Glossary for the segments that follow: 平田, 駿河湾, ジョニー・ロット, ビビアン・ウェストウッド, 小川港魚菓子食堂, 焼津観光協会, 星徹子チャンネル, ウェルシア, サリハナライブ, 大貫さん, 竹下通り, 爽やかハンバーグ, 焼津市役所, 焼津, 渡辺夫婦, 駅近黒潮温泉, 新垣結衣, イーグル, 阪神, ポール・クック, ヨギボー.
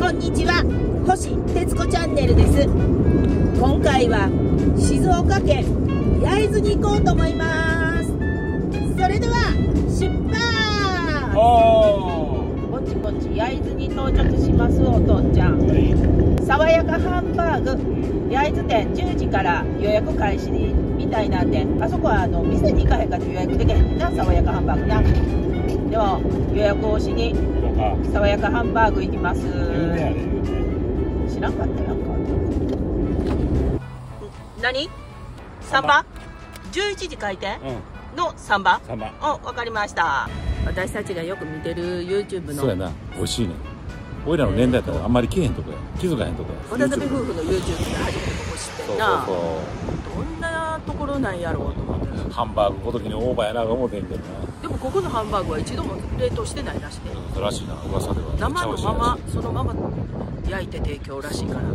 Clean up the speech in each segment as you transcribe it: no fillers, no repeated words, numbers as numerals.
こんにちは、星徹子チャンネルです。今回は静岡県焼津に行こうと思います。それでは出発。ぼちぼち焼津に到着します。お父ちゃん、爽やかハンバーグ焼津店10時から予約開始みたいなんで、あそこは店に行かへんかと予約できへんな。爽やかハンバーグな。でも予約をしに爽やかハンバーグ行きます。知らんかったやんか。何？サンバ？11時開店のサンバ？お、わかりました。私たちがよく見てる YouTube の。そうやな、美味しいね。俺らの年代だったらあんまり来へんとこや。気づかへんとこや。渡辺夫婦の YouTube で初めてここ知ってんな。どんなところなんやろうと思って。ハンバーグごときにオーバーやなと思ってんけどな。でもここのハンバーグは一度も冷凍してないらしくて、らしいな、噂では。生のままそのまま焼いて提供らしいから、ま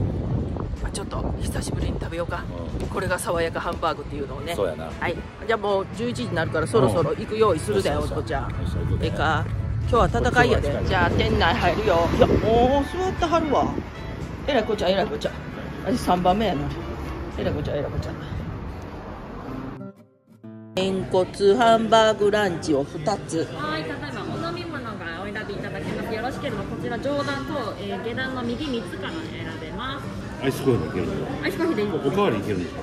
あ、ちょっと久しぶりに食べようか、うん、これが爽やかハンバーグっていうのをね。そうやな。はい、じゃあもう11時になるからそろそろ行く用意するだよ、お父ちゃん。ええか、今日は戦いやで。じゃあ店内入るよ。いや、もう座ってはるわ。えらいこっちゃ、えらいこっちゃ。私3番目やな。えらいこっちゃ、えらいこっちゃ。げんこつハンバーグランチを2つ。はい、例えばお飲み物がお選びいただけます。よろしければこちら上段と、下段の右3つから選べます。アイスコーヒーいけるんですか？アイスコーヒーでいいです。おかわりいけるんですか？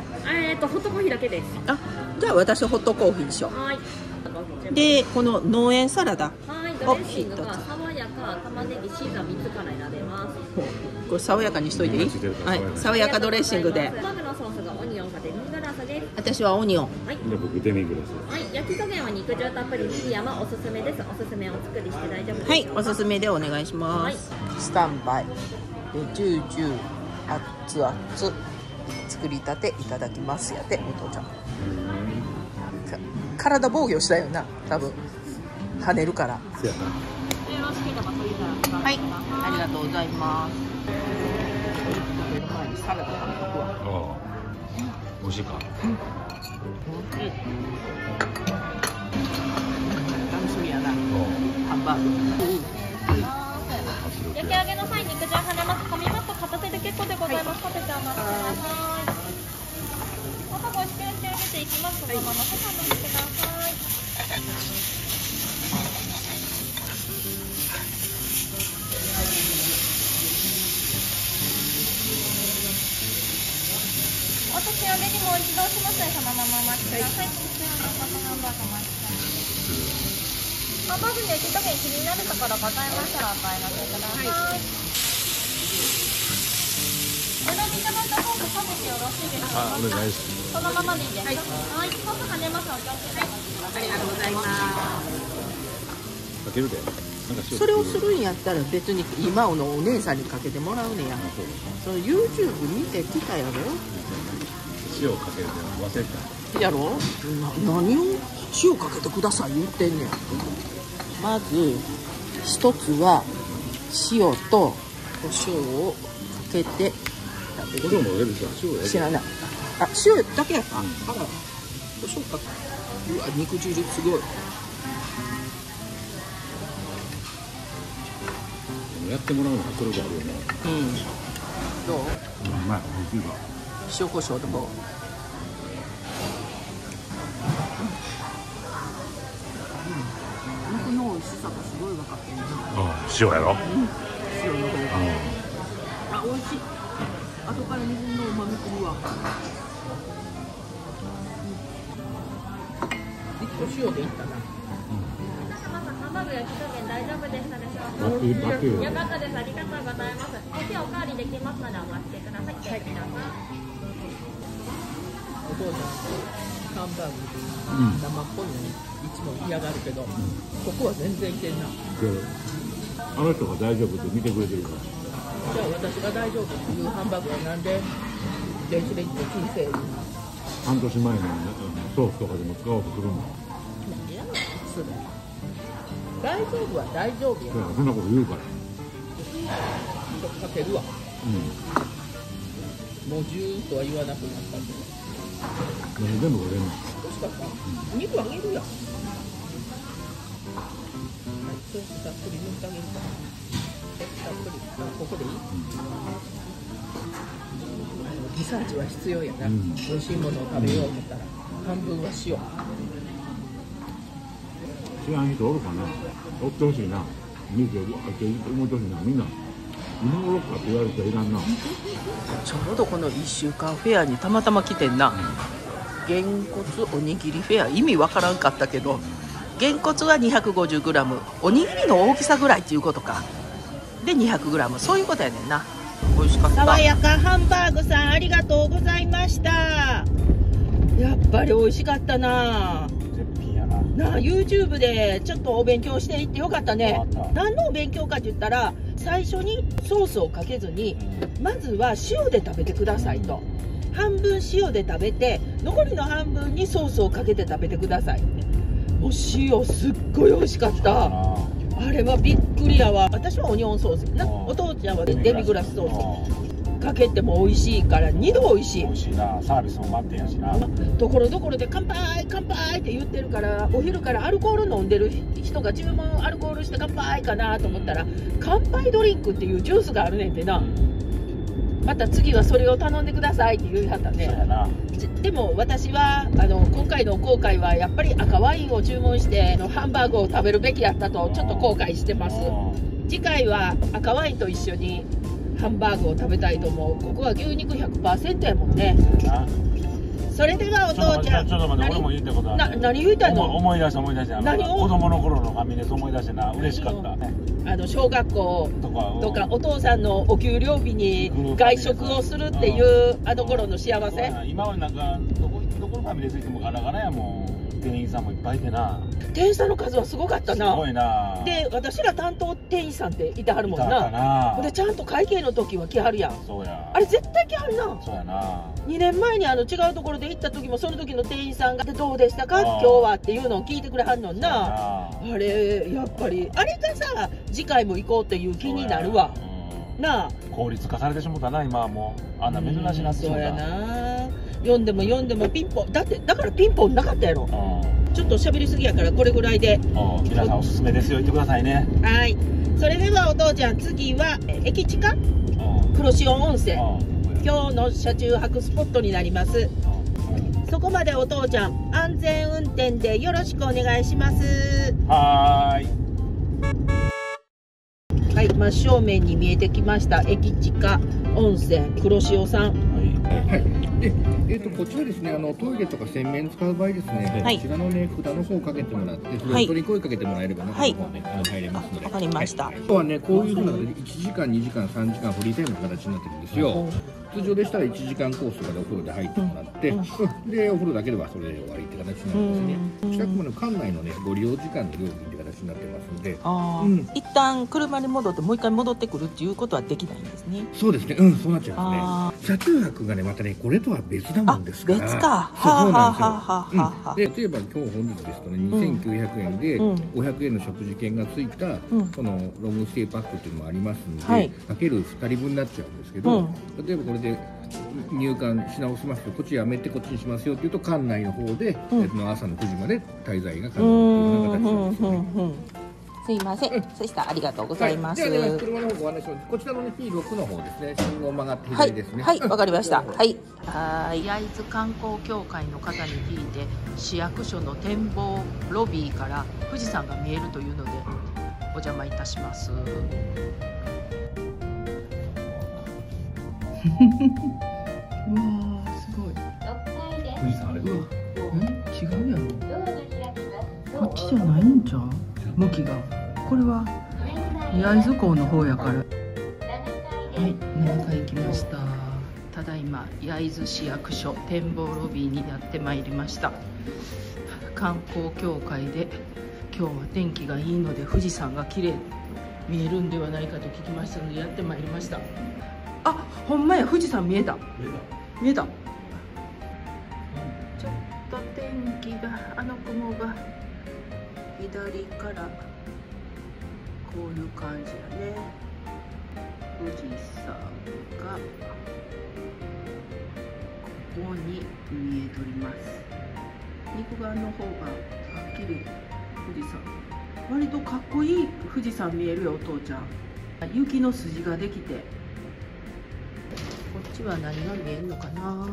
ホットコーヒーだけです。あ、じゃあ私ホットコーヒーでしょ。はい。で、この農園サラダ。はい、ドレッシングが爽やか、玉ねぎ、シーザー3つから選べます。これ爽やかにしといていい？はい、爽やかドレッシングで。私はオニオン。はい。僕デミグラス。はい。焼き加減は肉汁たっぷりミディアムおすすめです。おすすめお作りして大丈夫ですか？はい。おすすめでお願いします。はい、スタンバイ。ジュージュー熱々作りたていただきますやて、お父ちゃん。体防御したよな、多分跳ねるから。そうやな。よろしければ取りたら。はい。ありがとうございます。サラダ食べとくわ。ああ。美味しいか。うん。楽しみやな。ハンバーグ。焼き上げの際、肉汁はねます。噛みますと片手で結構でございます。食べてお待ちください。またご試験してあげていきますので、またご飯も見てください。私はね、もう一度しますので、そのままお待ちください。こちらのハンバーグお待ちください。ハンバーグの焼き加減気になるところございましたらお買い上げください。お飲みいただいた方が食べてよろしいですか？あ、お願いします。そのままでいいですか？はい。はい。ご飯が出ますので、お気をつけください。ありがとうございます。かけるで。それをするんやったら別に今のお姉さんにかけてもらうねや。その YouTube 見てきたやろ。塩かけるの忘れたやろ。何を塩かけてください言ってんねん。まず一つは塩と胡椒をかけて食べる。知らない。あ、塩だけやか。あら、胡椒かけ。うわ、肉汁すごい。やってもらうの迫力あるよね。うん。どう？うまい。美味しいわ。塩コショウとか、肉の美味しさがすごい分かってるな。塩やろ。塩の方が。あ、美味しい。後から水の旨味くるわ。一個塩でいったな。卵焼き加減大丈夫でしたでしょうか？よかったです。ありがとうございます。お手お代わりできますのでお待ちください。はい、皆さん。ハンバーグ生っぽいのにいつも嫌がるけど、ここは全然いけんな。あの人が大丈夫って見てくれてるから。じゃあ私が大丈夫っていうハンバーグはなんで電子レンジで金製に半年前のソースとかでも使おうとするの。嫌なことする。大丈夫は大丈夫や。そんなこと言うからちょっとかけるわ。もうジューとは言わなくなったんで。全部割れます。美味しかった。お肉あげるやん。ソースたっぷり塗ってあげるから。たっぷりここでいい、うん、リサーチは必要やな、うん、美味しいものを食べようと思ったら、うん、半分は塩。知らん人おるかな、おってほしいな、見て思ってほしいな、みんな今頃かって言われたらいらんな。ちょうどこの1週間フェアにたまたま来てんな、うん、げんこつおにぎりフェア、意味わからんかったけど、げんこつは 250g、 おにぎりの大きさぐらいっていうことかで 200g、 そういうことやねんな。美味しかった。爽やかハンバーグさん、ありがとうございました。やっぱり美味しかったな。絶品やな。なあ、 YouTube でちょっとお勉強していってよかったね。何のお勉強かって言ったら、最初にソースをかけずに、まずは塩で食べてくださいと、半分塩で食べて、残りの半分にソースをかけて食べてくださいって。お塩すっごい美味しかった。あれはびっくりやわ。私はオニオンソースな、お父ちゃんはデミグラスソースかけても美味しいから、2度美味しい。美味しいな。サービスも待ってやしな。ところどころで乾杯乾杯って言ってるから、お昼からアルコール飲んでる人が自分もアルコールして乾杯かなと思ったら、乾杯ドリンクっていうジュースがあるねんてな。また次はそれを頼んでくださいって言いはったね。でも私は今回の後悔はやっぱり赤ワインを注文してハンバーグを食べるべきやったとちょっと後悔してます。次回は赤ワインと一緒にハンバーグを食べたいと思う。ここは牛肉 100% やもんね。それではお父ちゃん、ちょっと待って、俺も言ったことある。何言いたいの？思い出した思い出した。子供の頃のファミレス思い出してな、嬉しかった。小学校とかお父さんのお給料日に外食をするっていうあの頃の幸せ。今はなんかどこのファミレス行ってもガラガラやもん。店員さんもいっぱいいてな、店員さんの数はすごかったな。すごいな。で、私ら担当店員さんっていてはるもんな。でちゃんと会計の時は来はるやん。そうや、あれ絶対来はるな。そうやな。2年前に違うところで行った時も、その時の店員さんが「どうでしたか今日は」っていうのを聞いてくれはんのんな。あれやっぱりあれがさ、次回も行こうっていう気になるわな。あ、効率化されてしもたな今は。もうあんな珍しいな。そうやな。読んでも読んでもピンポンだって。だからピンポンなかったやろ。ちょっと喋りすぎやからこれぐらいで。皆さんおすすめですよ、言ってくださいね。はい、それではお父ちゃん、次は駅近黒潮温泉、今日の車中泊スポットになります。そこまでお父ちゃん、安全運転でよろしくお願いします。はーい。はい、真正面に見えてきました、駅近温泉黒潮さん。はい、で、こっちはですね、トイレとか洗面使う場合ですね、はい、こちらのね、札の方をかけてもらって、それを取り声かけてもらえれば、中の方ね、入れますので。わかりました。今日はね、こういうふうな1時間、2時間、3時間、フリータイムの形になってるんですよ。通常でしたら1時間コースとかでお風呂で入ってもらって、で、お風呂だけではそれで終わりって形なんですね。近くまで館内のね、ご利用時間の料金って形になってますので、一旦車に戻って、もう一回戻ってくるっていうことはできないんですね。そうですね、うん、そうなっちゃいますね。車中泊がね、またね、これとは別だもんですから。別か。そうなんですよ。で、例えば今日本日ですとね、2900円で500円の食事券がついたこのロングステイパックっていうのもありますので、かける2人分になっちゃうんですけど、例えばこれで入館し直しますと、こっちやめてこっちにしますよっていうと、館内の方で朝の9時まで滞在が可能というような形なんですよね。すいません、そしたらありがとうございます。はい、じゃあね、車の方ご案内します。こちらのね、P6 の方ですね、信号曲がって左ですね。はい、わかりました。はい。焼津観光協会の方に聞いて、市役所の展望ロビーから富士山が見えるというのでお邪魔いたします。うわあ、すごい。富士山あれ？うん、違うやろ。こっちじゃないんちゃう？向きが。これは焼津港の方やから。はい、7階行きました。ただいま焼津市役所展望ロビーにやってまいりました。観光協会で今日は天気がいいので富士山が綺麗見えるんではないかと聞きましたのでやってまいりました。あ、ほんまや、富士山見えた。見えた。ちょっと天気が雲が。左からこういう感じやね。富士山がここに見えとります。肉眼の方がはっきり富士山。割とかっこいい富士山見えるよお父ちゃん。雪の筋ができて、こっちは何が見えるのかな。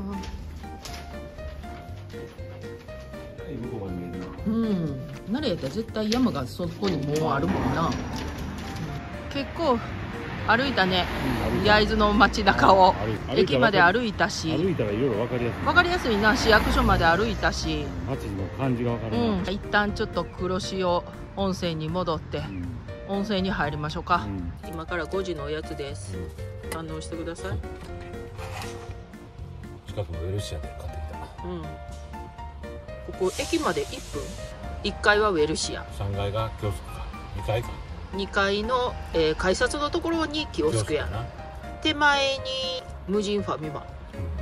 うん、慣れたら絶対山がそこにもうあるもんな。結構歩いたね、焼津の街中を駅まで歩いたし、歩いたらいろいろ分かりやすい。分かりやすいな、市役所まで歩いたし、街の感じが分かるな。うん、一旦ちょっと黒潮温泉に戻って、温泉に入りましょうか。今から5時のおやつです。堪能してください。近くのウェルシアで買ってきた。うん。ここ駅まで1分。1階はウェルシア。3階がキオスクか。2階か。2階の、改札のところにキオスクやな。手前に無人ファミマ。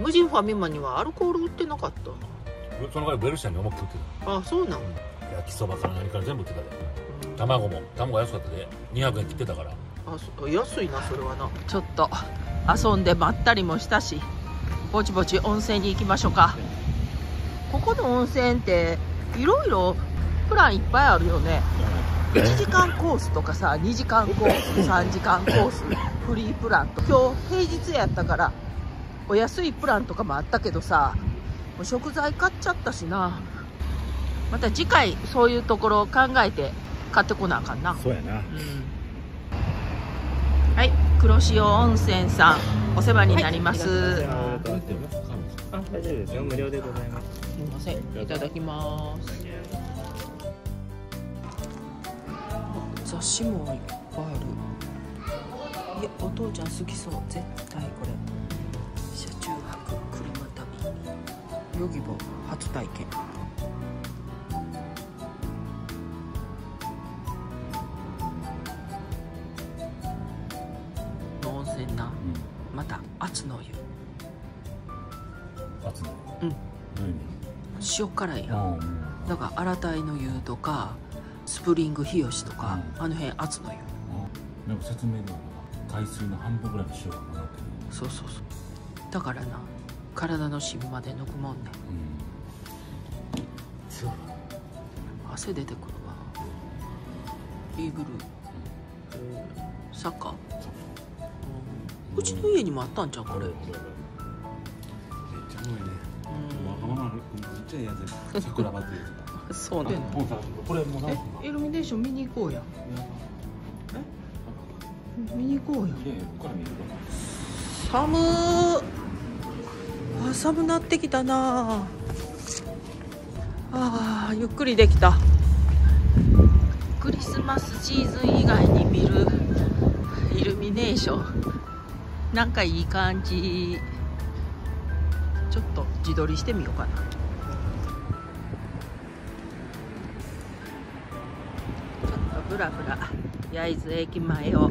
無人ファミマにはアルコール売ってなかったな。その代わりウェルシアに重く売ってた。あ、そうなの。焼きそばから何から全部売ってたで。卵も、卵安かったで200円切ってたから。あ、そ安いな、それはな。ちょっと遊んでまったりもしたし、ぼちぼち温泉に行きましょうか。ここの温泉っていろいろプランいっぱいあるよね。1時間コースとかさ、2時間コース、3時間コース、フリープランと、今日平日やったからお安いプランとかもあったけどさ、もう食材買っちゃったしな。また次回そういうところを考えて買ってこなあかんな。そうやな。うん、はい、黒潮温泉さんお世話になります。はい、あ、大丈夫ですよ。無料でございます。すみません、いただきます。雑誌もいっぱいある。いや、お父ちゃん好きそう、絶対これ。車中泊、車旅、ヨギボー初体験。また熱の湯。熱の湯。うん。塩辛いやん。だから新たいの湯とかスプリング日吉とか、あの辺熱の湯。なんか説明の海水の半分ぐらいの塩が混ざってる。そうそうそう。だからな、体の芯まで抜くもんね。そう。汗出てくるわ。イーグル。サッカー。うちの家にもあったんじゃん、これ。めっちゃうまいね。わがままの、めっちゃいいやつ。桜バッテリーとか。そうね。これもなんか。イルミネーション見に行こうや。え？見に行こうや。寒ー。あ、寒なってきたな。ああ、ゆっくりできた。クリスマスシーズン以外に見るイルミネーション。なんかいい感じ。ちょっと自撮りしてみようかな。ちょっとぶらぶら焼津駅前を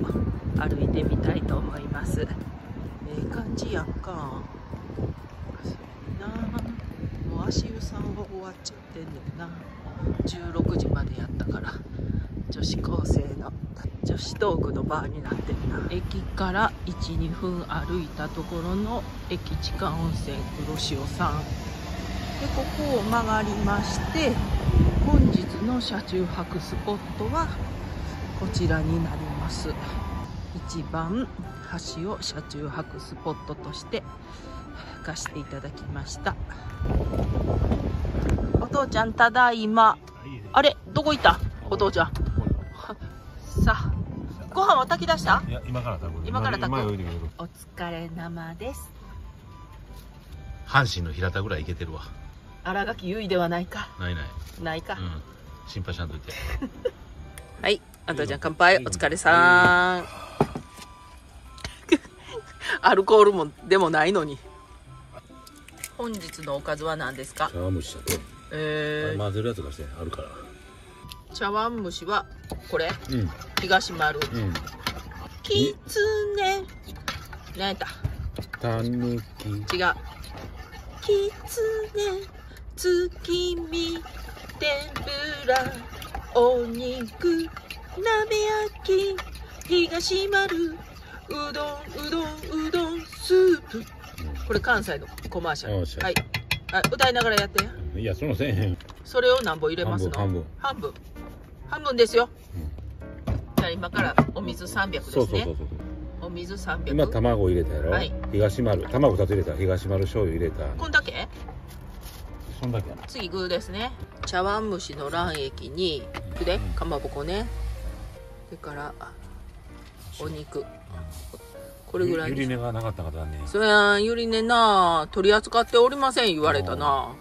歩いてみたいと思います。いい感じやんか。もう足湯さんは終わっちゃってんねんな。16時までやったから。女子高生の女子トークのバーになってるな。駅から 1,2 分歩いたところの駅地下温泉黒潮さんで、ここを曲がりまして、本日の車中泊スポットはこちらになります。一番橋を車中泊スポットとして貸していただきました。お父ちゃんただいま。あれ、どこ行った？お父ちゃんさあ、ご飯は炊き出した？いや、今から炊く。今から炊く。お疲れ生です。阪神の平田ぐらいいけてるわ。新垣結衣ではないか。ないない。ないか。うん。心配しなくて。はい、お父ちゃん乾杯。お疲れさん。アルコールもでもないのに。本日のおかずは何ですか？茶碗蒸しだと。混ぜるやつがしてあるから。茶碗蒸しはこれ、うん、東丸、うん、きつね、何やった？たぬき、違う、きつね、月見、天ぷら、お肉、鍋焼き、東丸、うどん、スープ、うん、これ関西のコマーシャル。はい、はい、歌いながらやって。いや、そのせえへん。それを何本入れますの？半分ですよ。じゃあ今からお水300ですね。お水300。今卵入れたやろ。はい。東丸卵2つ入れた。東丸醤油入れた。こんだけ？そんだけやな。次具ですね。茶碗蒸しの卵液にでかまぼこね。それからお肉。これぐらい。ゆり根がなかったからね。それはゆり根な取り扱っておりません言われたな。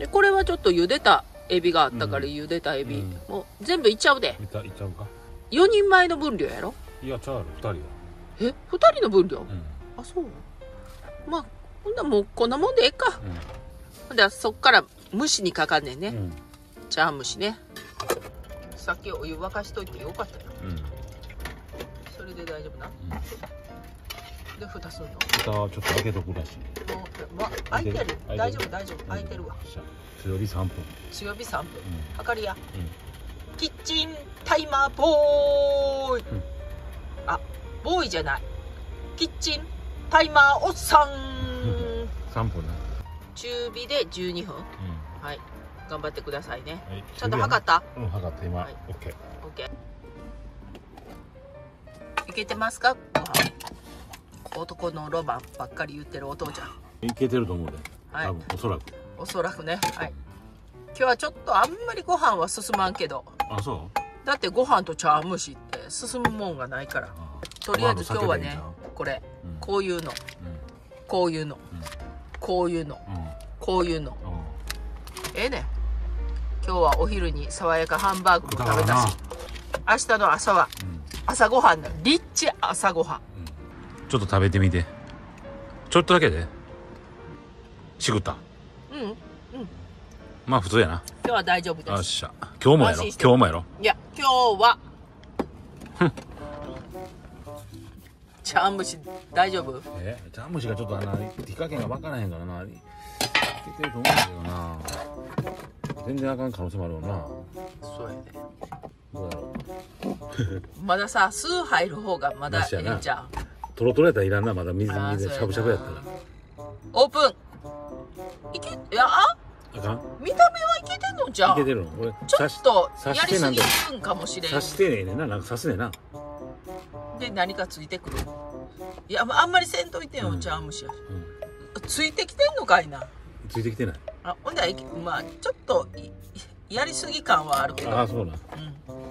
でこれはちょっと茹でたエビがあったから茹でたエビ、もう全部いっちゃうで。いっちゃうか。4人前の分量やろ。いやちゃうやろ2人や。え2人の分量、あそう。まあほんならもうこんなもんでええか。ほんでそっから蒸しにかかんねんね、茶碗蒸しね。さっきお湯沸かしといてよかったよ、それで大丈夫な。で蓋するの。蓋はちょっと開けとくらしい。もう開いてる。大丈夫大丈夫開いてるわ。強火3分。強火3分。測りや。キッチンタイマーボーイ。あ、ボーイじゃない。キッチンタイマーおっさん。3分ね。中火で12分。はい。頑張ってくださいね。ちゃんと測った？うん測った今。オッケー。オッケー。いけてますか？男のロマンばっかり言ってるお父ちゃん。いけてると思うね。はい。おそらく。おそらくね。はい。今日はちょっとあんまりご飯は進まんけど。あ、そう。だってご飯と茶碗蒸しって進むもんがないから。とりあえず今日はね、これ、こういうの、こういうの、こういうの、こういうの。ええね。今日はお昼に爽やかハンバーグも食べたし、明日の朝は朝ごはんだ。リッチ朝ごはん。ちょっと食べてみて。ちょっとだけでしぐった。うんまあ普通やな。今日は大丈夫です。よっしゃ。今日もやろ。今日もやろ。いや今日は茶碗蒸し大丈夫。茶碗蒸しがちょっと火加減が分からへんからな。いけてると思うんだけどな。全然あかん可能性もあるよな。そうやね。どうだろう。まださ酢入る方がまだええんちゃう。トロトロやったらいらんな、まだ水にしゃぶしゃぶやったら。オープン。いけ、いや、あかん。見た目はいけてんのじゃん。いけてるの、これ。ちょっとやりすぎるんかもしれん。刺してねえねな、なんか刺すねえな。で、何かついてくる。いや、あんまりせんといてんよ、茶碗蒸しや。ついてきてんのかいな。ついてきてない。あ、ほんで、まあ、ちょっとやりすぎ感はあるけど。あ、そうな。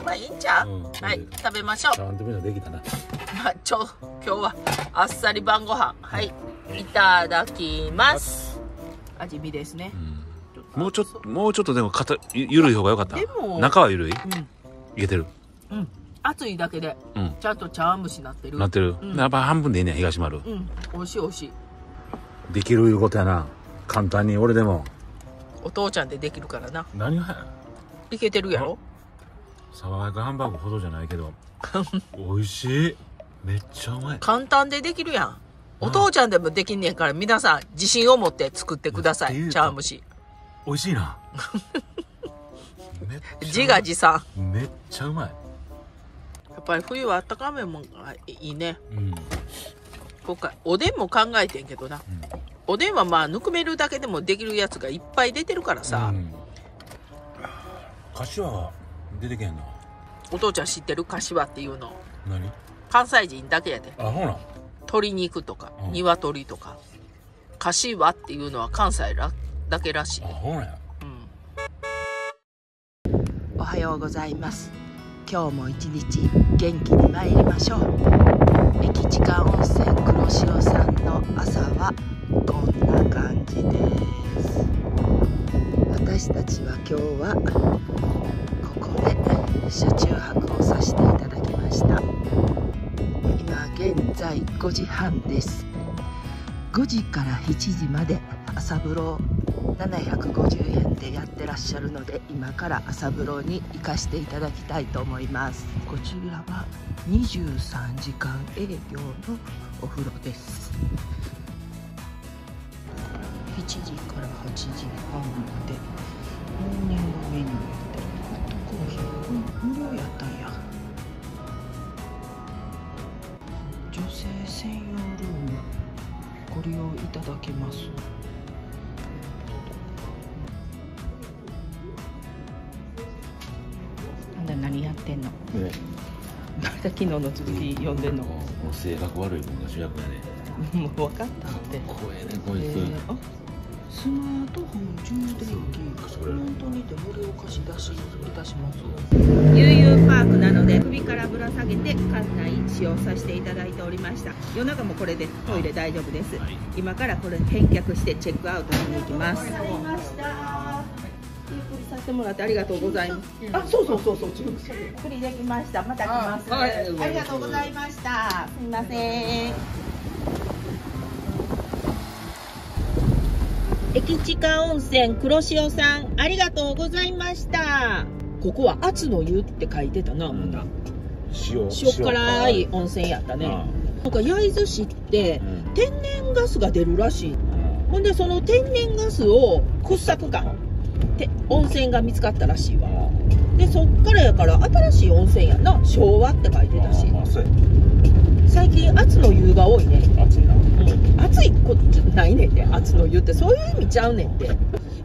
まあ、いいんちゃう。はい、食べましょう。ちゃんと見たできたな。まあ、今日はあっさり晩ご飯、はい、いただきます。味見ですね。もうちょっとでもゆるい方が良かった。中はゆるい。いけてる。熱いだけで、ちゃんと茶碗蒸しなってる。なってる。やっぱ半分でいいね、東丸。美味しい美味しい。できるいうことやな。簡単に俺でも。お父ちゃんでできるからな。何が。いけてるやろ。爽やかハンバーグほどじゃないけど。美味しい。めっちゃうまい。簡単でできるやん。お父ちゃんでもできんねんから、皆さん自信を持って作ってください。茶碗蒸し。美味しいな。自画自賛。めっちゃうまい。やっぱり冬はあったかめもいいね。今回おでんも考えてんけどな。おでんはまあぬくめるだけでもできるやつがいっぱい出てるからさ。柏は出てけんの。お父ちゃん知ってる柏っていうの。何？関西人だけやで。あ、ほら。鶏肉とか、鶏とか、かしわっていうのは関西だけらしい。あ、ほらや。おはようございます。今日も一日元気に参りましょう。駅近温泉黒潮さんの朝はこんな感じです。私たちは今日はここで車中泊をさせていただきました。現在5時半です。5時から7時まで朝風呂750円でやってらっしゃるので、今から朝風呂に行かしていただきたいと思います。こちらは23時間営業のお風呂です。7時から8時半までモーニングメニューやってる。ホットコーヒー無料やったんや。女性専用ルームご利用いただけます。何やってんの？た昨日の続き読んでんの。もう性格悪いのが主役やね。もう分かったって。かっこええねこいつ。スマートフォン充電器。フロントにて無料貸し出しいたします。悠々パークなので首からぶら下げて館内使用させていただいておりました。夜中もこれでトイレ大丈夫です。はい、今からこれ返却してチェックアウトしに行きます。わかりました。させてもらってありがとうございます。あ、そう、ちょっとゆっくりできました。また来ます。ありがとうございました。すみません。駅近温泉黒潮さん、ありがとうございました。ここは熱の湯って書いてたな、まだ。塩辛い温泉やったね。なんか焼津市って天然ガスが出るらしい。ほんでその天然ガスを掘削か。温泉が見つかったらしいわ。でそっからやから新しい温泉やな。昭和って書いてたし。最近熱の湯が多いね。熱いな。熱いことないねんて。熱の湯ってそういう意味ちゃうねんて。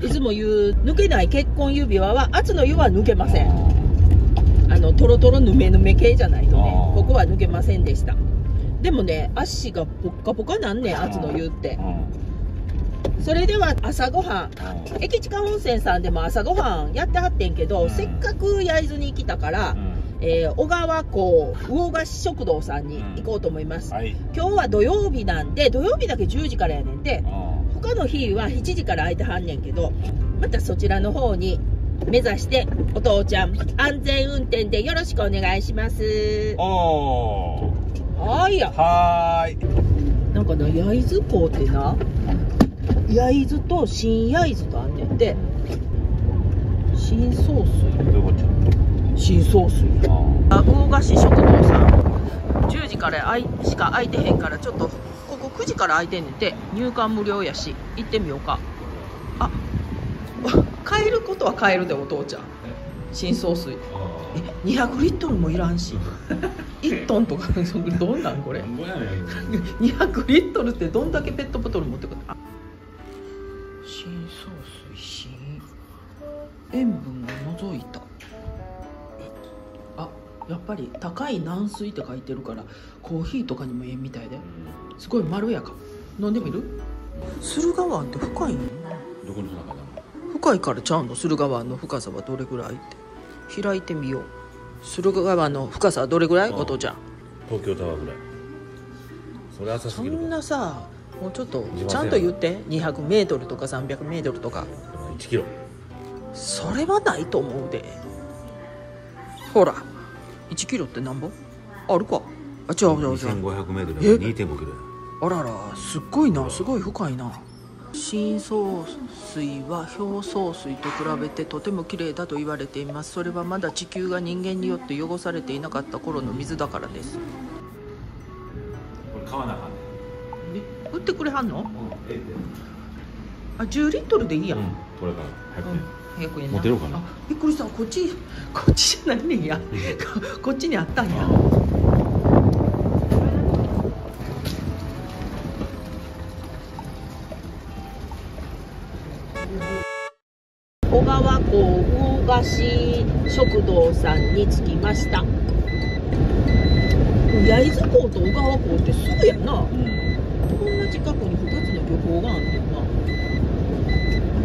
いつも言う抜けない結婚指輪は熱の湯は抜けません。トロトロぬめぬめ系じゃないとね。ここは抜けませんでした。でもね足がポッカポカなんねん熱の湯って。それでは朝ごはん、駅近温泉さんでも朝ごはんやってはってんけど、せっかく焼津に来たから、小川港魚菓子食堂さんに行こうと思います、はい、今日は土曜日なんで土曜日だけ10時からやねんで、他の日は7時から空いてはんねんけど、またそちらの方に目指してお父ちゃん安全運転でよろしくお願いします。はーい。なんかな焼津港ってな焼津と新焼津があんねんで、新総帥。どういうこと？新総帥。あ、魚菓子食堂さん。10時からしか空いてへんから、ちょっとここ9時から空いてんねんで、入館無料やし、行ってみようか。あ、買えることは買えるでお父ちゃん。新総帥。200リットルもいらんし。1トンとかどんなんこれ。200リットルってどんだけペットボトル持ってくる。新総帥新塩分を除いた。あ、やっぱり高い軟水って書いてるからコーヒーとかにもええみたいで、すごいまろやか。飲んでみる？駿河湾って深いの？どこの中だ？深いからちゃうの？駿河湾の深さはどれぐらいって開いてみよう。駿河湾の深さはどれぐらい？お父ちゃん。東京タワーぐらい。それ浅すぎる。そんなさ。もうちょっとちゃんと言って200mとか300mとか1キロ、それはないと思うで。ほら1キロって何本あるか。あ、違う 2500m で 2.5km や。あらら、すっごいな。すごい深いな。新総帥は表総帥と比べてとても綺麗だと言われています。それはまだ地球が人間によって汚されていなかった頃の水だからです。これ買わなあかんね。売ってくれはんの？あ、10リットルでいいやん。これから100円持てようかな。びっくりした。こっちじゃないねんや。こっちにあったんや。小川港魚菓子食堂さんに着きました。焼津港と小川港ってすぐやな。こんな近くに2つの漁港があるんだよ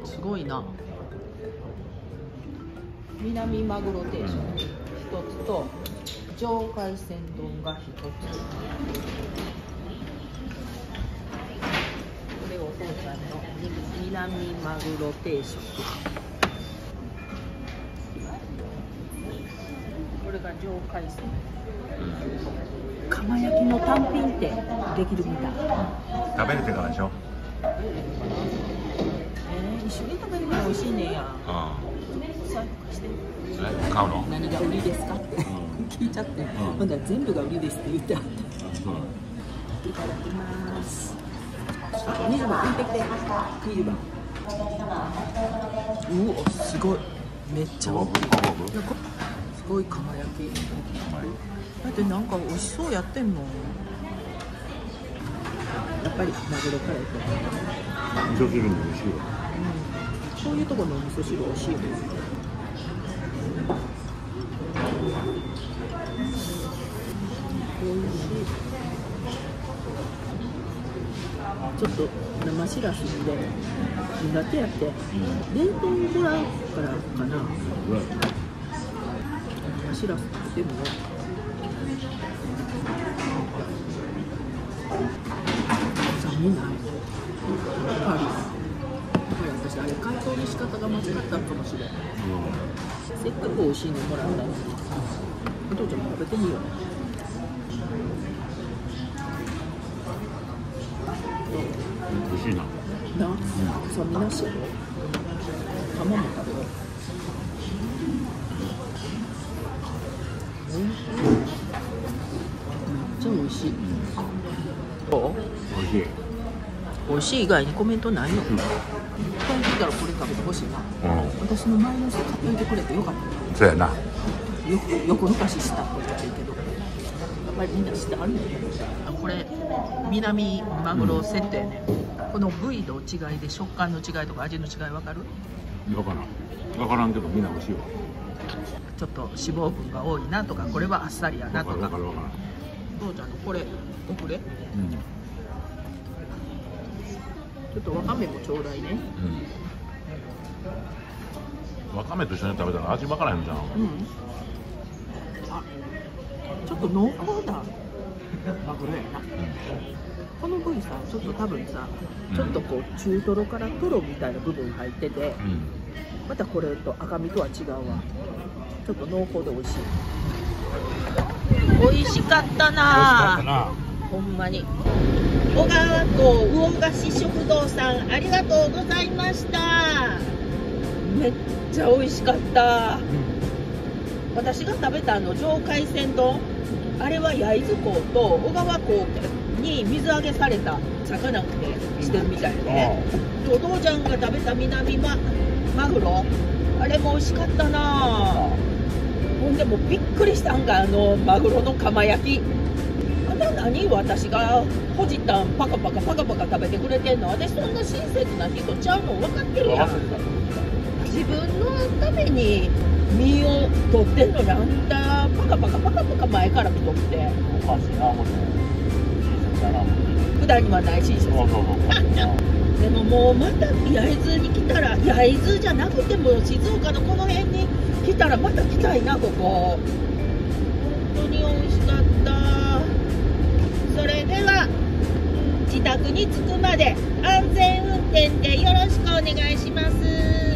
な。すごいな。南マグロ定食1つと上海鮮丼が1つ。これお父ちゃんの南マグロ定食。これが上海鮮。釜焼きの単品ってできるみたい。食べれてからでしょ。一緒に食べるのが美味しいねや。買うの？何が売りですか？聞いちゃって、まだ全部が売りですって言ってあった。いただきます。20番。20番。うお、すごい。めっちゃ。すごい釜焼き。だってなんか美味しそうやってんもん。やっぱりマグロカレーと味噌汁も美味しいわ。こういうところの味噌汁美味しいです。ちょっと生しらすで苦手やって、冷凍もらうからかな。生しらすでも臭みない。やっぱり私あれ解凍の仕方が間違ったかもしれん。せっかく美味しいのもらったのに、お父ちゃんも食べてみよう。美味しいな。そう、みなし。卵も食べよう。めっちゃ美味しい。どう？美味しい。美味しい以外にコメントないの。これ聞いたらこれ食べてほしいな。私の前の人買っておいてくれてよかった。そうやな。よく昔したって言ってるけど。みんな知ってはるんだけど、これ南マグロセットやね、うん、この部位の違いで食感の違いとか味の違い分かる？分からんけどみんな美味しいわ。ちょっと脂肪分が多いなとか、これはあっさりやなとか。どうちゃんとこれ送れ、うん、ちょっとわかめもちょうだいね、うん、わかめと一緒に食べたら味分からへんじゃん、うん、ちょっと濃厚なマグロやな。この部位さ、ちょっと多分さ、ちょっとこう中トロからトロみたいな部分入ってて、うん、またこれと赤身とは違うわ。ちょっと濃厚で美味しい。美味しかったな。ほんまに。小川港魚河岸食堂さん、ありがとうございました。めっちゃ美味しかった。私が食べた上海鮮丼、あれは焼津港と小川港に水揚げされた魚をしてるみたいでね。お父ちゃんが食べた南マグロ、あれも美味しかったな。ほんでもうびっくりしたんがマグロの釜焼き。あんな何私がほじったんパカパカパカパカ食べてくれてんの。私そんな親切な人ちゃうの分かってるやん。自分のために身を取ってんのに、あんたパカパカパカパカ前から見とって、おかしいな。もう普段にはない親切。でももうまた焼津に来たら、焼津じゃなくても静岡のこの辺に来たらまた来たいな。ここ本当に美味しかった。それでは自宅に着くまで安全運転でよろしくお願いします。